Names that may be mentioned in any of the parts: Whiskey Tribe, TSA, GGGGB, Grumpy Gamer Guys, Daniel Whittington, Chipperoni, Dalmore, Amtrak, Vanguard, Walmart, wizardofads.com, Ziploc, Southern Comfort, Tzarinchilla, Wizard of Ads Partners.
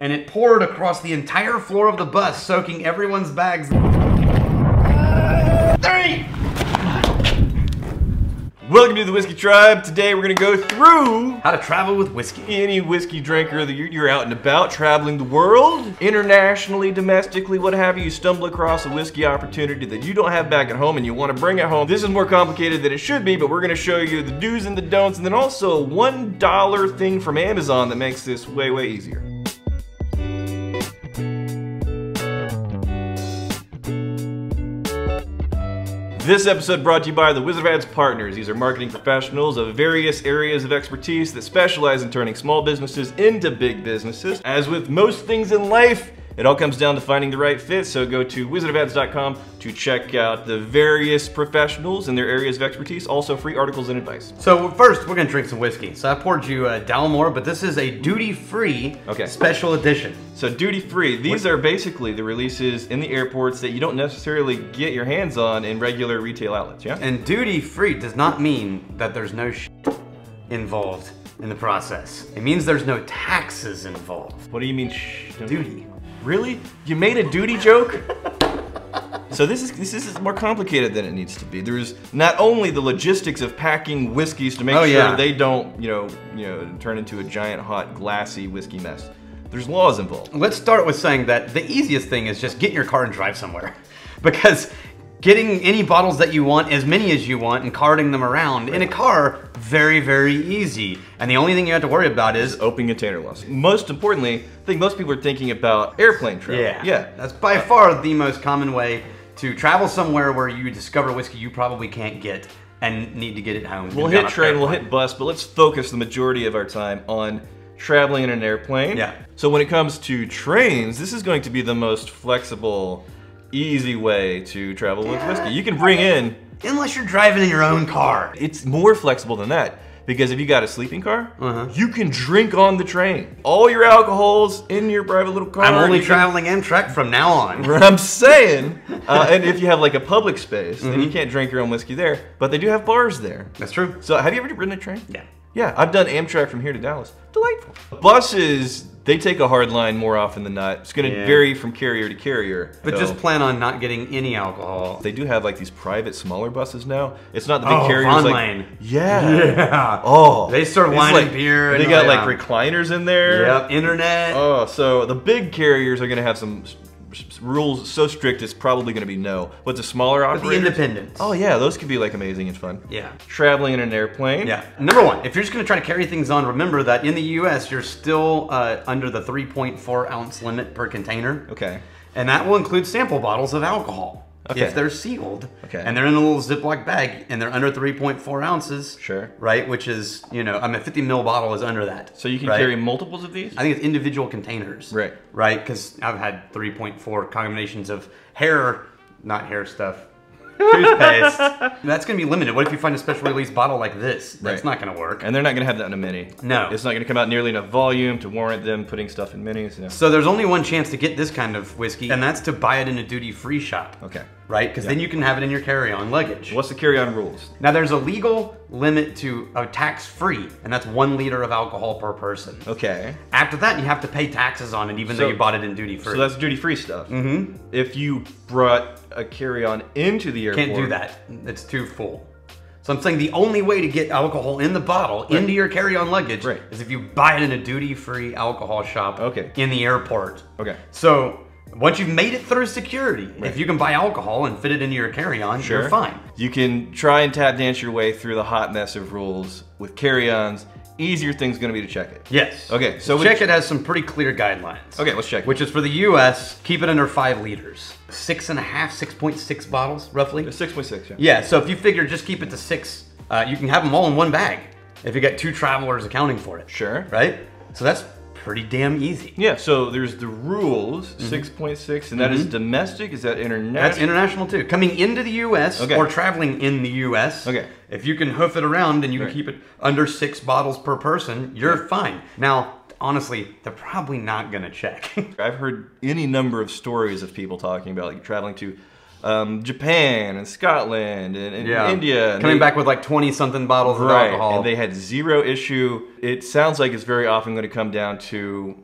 And it poured across the entire floor of the bus, soaking everyone's bags. Three! Welcome to the Whiskey Tribe. Today we're gonna go through how to travel with whiskey. Any whiskey drinker that you're out and about, traveling the world, internationally, domestically, what have you stumble across a whiskey opportunity that you don't have back at home and you wanna bring it home. This is more complicated than it should be, but we're gonna show you the do's and the don'ts, and then also a $1 thing from Amazon that makes this way, way easier. This episode brought to you by the Wizard of Ads Partners. These are marketing professionals of various areas of expertise that specialize in turning small businesses into big businesses. As with most things in life, it all comes down to finding the right fit, so go to wizardofads.com to check out the various professionals and their areas of expertise, also free articles and advice. So first, we're gonna drink some whiskey. So I poured you Dalmore, but this is a duty-free special edition. So duty-free, these are basically the releases in the airports that you don't necessarily get your hands on in regular retail outlets, yeah? And duty-free does not mean that there's no shit involved in the process. It means there's no taxes involved. What do you mean shh? Duty. Really? You made a duty joke? So this is more complicated than it needs to be. There's not only the logistics of packing whiskeys to make sure they don't, you know, turn into a giant hot glassy whiskey mess. There's laws involved. Let's start with saying that the easiest thing is just get in your car and drive somewhere, because getting any bottles that you want, as many as you want, and carting them around in a car, very, very easy. And the only thing you have to worry about is open container loss. Most importantly, I think most people are thinking about airplane travel. Yeah, that's by far the most common way to travel somewhere where you discover whiskey you probably can't get and need to get it home. We'll hit train, we'll hit bus, but let's focus the majority of our time on traveling in an airplane. Yeah. So when it comes to trains, this is going to be the most flexible, easy way to travel with whiskey. You can bring in... Unless you're driving in your own car. It's more flexible than that, because if you got a sleeping car, you can drink on the train. All your alcohol's in your private little car. I'm only traveling Amtrak from now on. I'm saying, and if you have like a public space, then you can't drink your own whiskey there, but they do have bars there. That's true. So have you ever ridden a train? Yeah. Yeah, I've done Amtrak from here to Dallas. Delightful. Buses, they take a hard line more often than not. It's gonna vary from carrier to carrier. But just plan on not getting any alcohol. They do have like these private, smaller buses now. It's not the big carriers like- Lane. Yeah. Oh. They serve wine and beer. And they got like recliners in there. Yep, internet. Oh, so the big carriers are gonna have some rules so strict it's probably gonna be no. But the smaller operators, the independents. Oh yeah, those could be like amazing and fun. Yeah. Traveling in an airplane. Yeah. Number one, if you're just gonna try to carry things on, remember that in the US, you're still under the 3.4 ounce limit per container. Okay. And that will include sample bottles of alcohol. Okay. If they're sealed, and they're in a little Ziploc bag, and they're under 3.4 ounces, right? Which is, you know, I mean, a 50 ml bottle is under that. So you can carry multiples of these? I think it's individual containers, right? Because I've had 3.4 combinations of hair, not hair stuff, toothpaste. That's going to be limited. What if you find a special release bottle like this? That's not going to work. And they're not going to have that in a mini. No. It's not going to come out nearly enough volume to warrant them putting stuff in minis. No. So there's only one chance to get this kind of whiskey, and that's to buy it in a duty-free shop. Okay. Right? Because then you can have it in your carry-on luggage. What's the carry-on rules? Now there's a legal limit to tax-free, and that's 1 liter of alcohol per person. Okay. After that, you have to pay taxes on it, even though you bought it in duty-free. So that's duty-free stuff. If you brought a carry-on into the airport... Can't do that. It's too full. So I'm saying the only way to get alcohol in the bottle into your carry-on luggage is if you buy it in a duty-free alcohol shop in the airport. Okay. So... Once you've made it through security, if you can buy alcohol and fit it into your carry-on, you're fine. You can try and tap dance your way through the hot mess of rules with carry-ons. Easier thing's gonna be to check it. Yes. Okay, so check it has some pretty clear guidelines. Okay, let's check it. Which is for the US, keep it under 5 liters. 6.6 bottles, roughly. 6.6, yeah. Yeah, so if you figure just keep it to 6, you can have them all in one bag if you got 2 travelers accounting for it. Sure. Right? So that's pretty damn easy. Yeah, so there's the rules, 6.6, and that is domestic, is that international? That's international too. Coming into the US or traveling in the US, if you can hoof it around and you can keep it under 6 bottles per person, you're fine. Now, honestly, they're probably not gonna check. I've heard any number of stories of people talking about like traveling to Japan and Scotland and yeah. India. Coming back with like 20-something bottles of alcohol. And they had zero issue. It sounds like it's very often going to come down to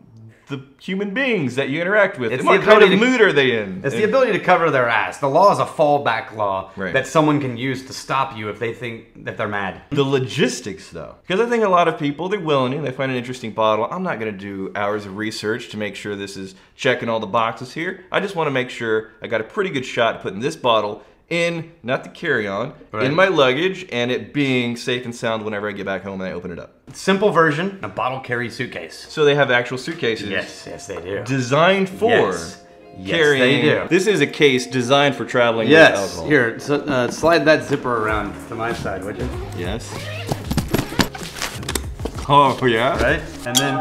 the human beings that you interact with. What kind of mood are they in? It's the ability to cover their ass. The law is a fallback law that someone can use to stop you if they think that they're mad. The logistics, though. Because I think a lot of people, they're willing, they find an interesting bottle. I'm not going to do hours of research to make sure this is checking all the boxes here. I just want to make sure I got a pretty good shot at putting this bottle in, not the carry-on, in my luggage, and it being safe and sound whenever I get back home and I open it up. Simple version, a bottle carry suitcase. So they have actual suitcases. Yes, yes they do. Designed for carrying. Yes, they do. This is a case designed for traveling with alcohol. Here, so, slide that zipper around to my side, would you? Yes. Oh, yeah? Right? And then...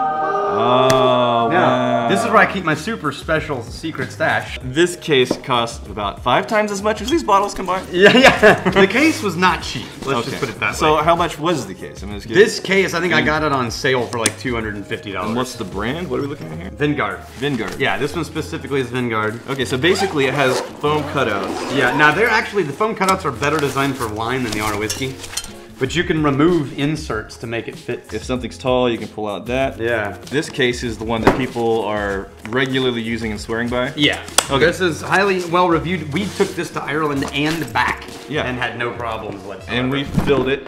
Oh, wow. This is where I keep my super special secret stash. This case cost about 5 times as much as these bottles combined. Yeah, yeah. The case was not cheap. Let's just put it that way. So how much was the case? I mean, this case, I think I got it on sale for like $250. And what's the brand? What are we looking at here? Vanguard. Vanguard. Yeah, this one specifically is Vanguard. Okay, so basically it has foam cutouts. Yeah, now they're actually, the foam cutouts are better designed for wine than they are whiskey. But you can remove inserts to make it fit. If something's tall, you can pull out that. Yeah. This case is the one that people are regularly using and swearing by? Yeah. Okay. This is highly well reviewed. We took this to Ireland and back and had no problems whatsoever. And we filled it.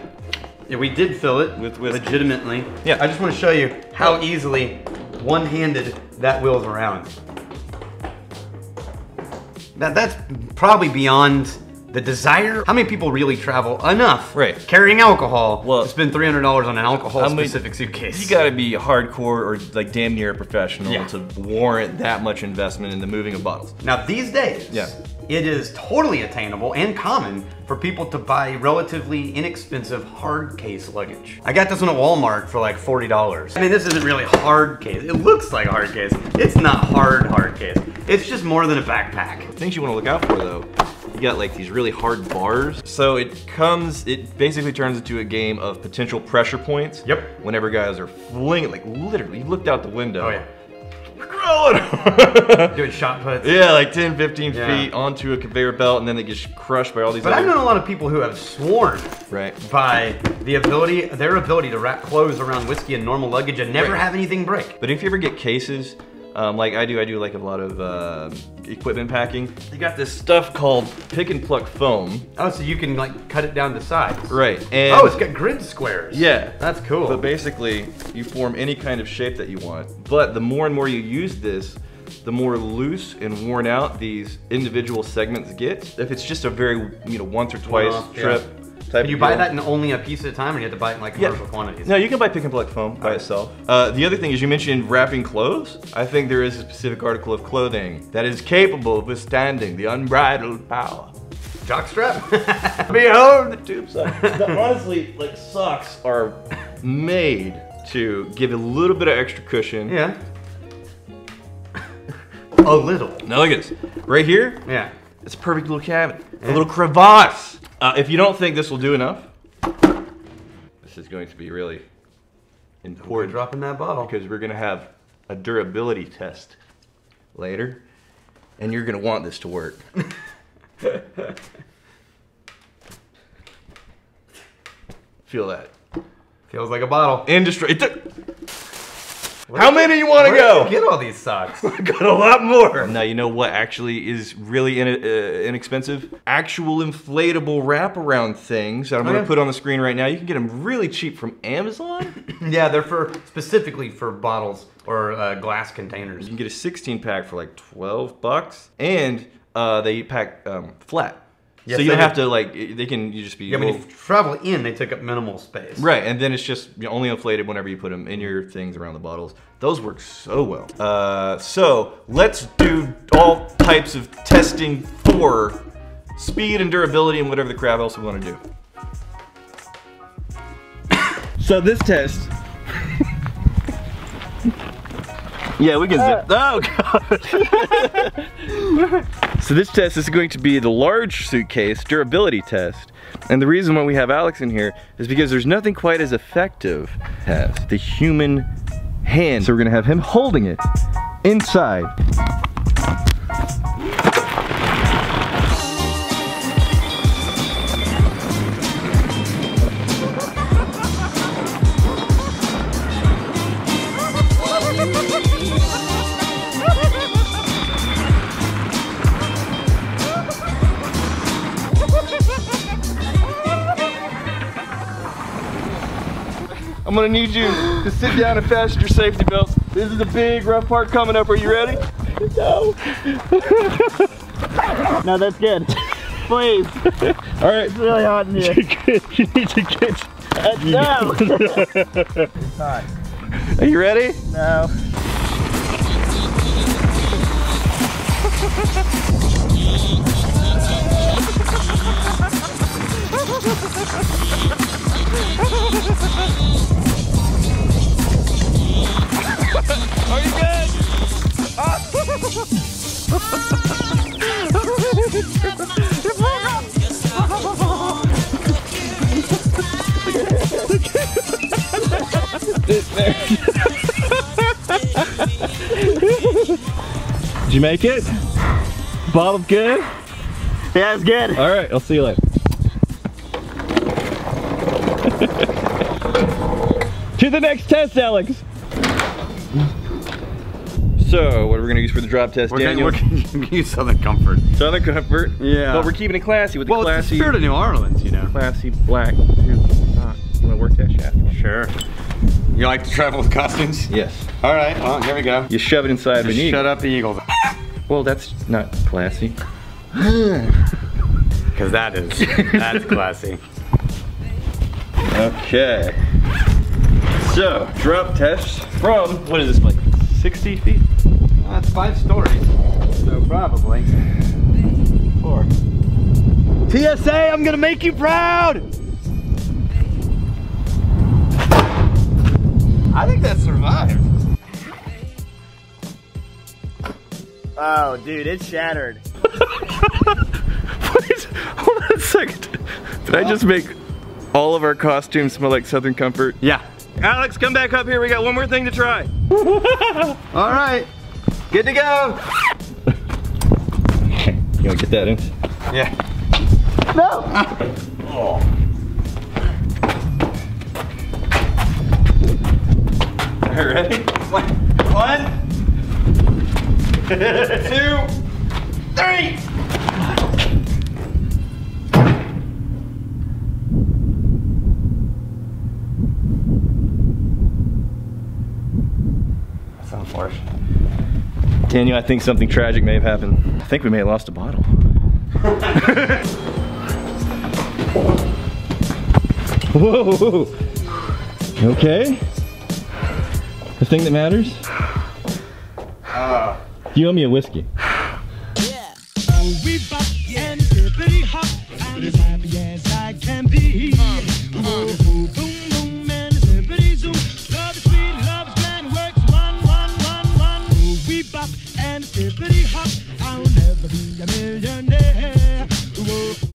Yeah, we did fill it with whiskey. Legitimately. Yeah. I just want to show you how easily one-handed that wheels around. That's probably beyond the desire. How many people really travel enough carrying alcohol to spend $300 on an alcohol-specific suitcase? You gotta be hardcore or like damn near a professional to warrant that much investment in the moving of bottles. Now these days, it is totally attainable and common for people to buy relatively inexpensive hard case luggage. I got this one at Walmart for like $40. I mean, this isn't really hard case. It looks like a hard case. It's not hard case. It's just more than a backpack. Things you wanna look out for though, you got like these really hard bars. So it basically turns into a game of potential pressure points. Yep. Whenever guys are flinging, like literally, you looked out the window. Oh yeah. We're growing. Doing shot puts. Yeah, like 10, 15 feet onto a conveyor belt and then they get crushed by all these But I've known a lot of people who have sworn by the ability, their ability to wrap clothes around whiskey and normal luggage and never have anything break. But if you ever get cases, like I do like a lot of equipment packing. You got this stuff called pick and pluck foam. Oh, so you can like cut it down to size. Right. And oh, it's got grid squares. Yeah. That's cool. But basically, you form any kind of shape that you want. But the more and more you use this, the more loose and worn out these individual segments get. If it's just a very, you know, once or twice trip. Can you buy that in only a piece at a time, or you have to buy it in like commercial quantities? No, you can buy pick and pluck foam by itself. The other thing is you mentioned wrapping clothes. I think there is a specific article of clothing that is capable of withstanding the unbridled power. Jockstrap? Behold the tube socks. Honestly, like socks are made to give a little bit of extra cushion. Yeah. A little. Now look at this. Right here? Yeah. It's a perfect little cabin. Yeah. A little crevasse. If you don't think this will do enough, this is going to be really important. We're dropping that bottle. Because we're going to have a durability test later, and you're going to want this to work. Feel that. Feels like a bottle. Industry. How many do you want to go? Where did you get all these socks? I got a lot more. Now you know what actually is really inexpensive? Actual inflatable wraparound things that I'm going to put on the screen right now. You can get them really cheap from Amazon. Yeah, they're for specifically for bottles or glass containers. You can get a 16 pack for like 12 bucks, and they pack flat. Yes, so you don't have to like, they can, you just be... Yeah, when you travel in, they take up minimal space. Right, and then it's just only inflated whenever you put them in your things around the bottles. Those work so well. So let's do all types of testing for speed and durability and whatever the crap else we want to do. So this test... Yeah, we can zip. Oh, God. So this test is going to be the large suitcase durability test. And the reason why we have Alex in here is because there's nothing quite as effective as the human hand. So we're gonna have him holding it inside. gonna need you to sit down and fasten your safety belts. This is a big rough part coming up. Are you ready? No. No, that's good. Please. All right. It's really hot in here. You need to get. No. It's hot. Are you ready? No. Are you good? Did you make it? Bottled good? Yeah, it's good. All right, I'll see you later. To the next test, Alex. So, what are we gonna use for the drop test, Daniel? We're gonna use Southern Comfort. Southern Comfort? Yeah. But we're keeping it classy with the classy. Well, it's the spirit of New Orleans, you know. Classy black. You wanna work that shaft? Sure. You like to travel with costumes? Yes. All right. Well, here we go. You shove it inside of an eagle. Shut up, the eagle. Well, that's not classy. Because that's classy. Okay. So, drop test from, what is this, like 60 feet? That's 5 stories, so probably 4. TSA, I'm gonna make you proud! I think that survived. Oh, dude, it shattered. Please, hold on a second. Did I just make all of our costumes smell like Southern Comfort? Yeah. Alex, come back up here. We got one more thing to try. All right. Good to go. You want to get that in? Yeah. No. Oh. All right, ready? One, 2, 3. Daniel, I think something tragic may have happened. I think we may have lost a bottle. Whoa! Okay. The thing that matters? You owe me a whiskey. Yeah. It